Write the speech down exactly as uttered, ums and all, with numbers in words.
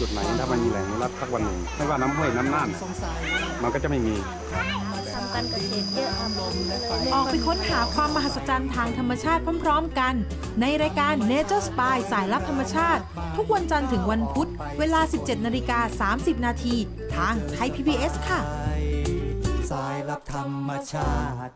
จุดไหนถ้ามันมีแหล่งอนุรักษ์สักวันหนึ่งไม่ว่าน้ำห้วยน้ำน่านมันก็จะไม่มีออกไปค้นหาความมหัศจรรย์ทางธรรมชาติพร้อมๆกันในรายการ Nature Spy สายลับธรรมชาติทุกวันจันทร์ถึงวันพุธเวลา สิบเจ็ดนาฬิกาสามสิบนาที ทางไทย พี บี เอส ค่ะสายลับธรรมชาติ